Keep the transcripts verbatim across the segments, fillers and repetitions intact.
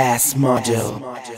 D S Model. D S Model. D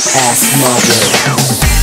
S Model. D S Model.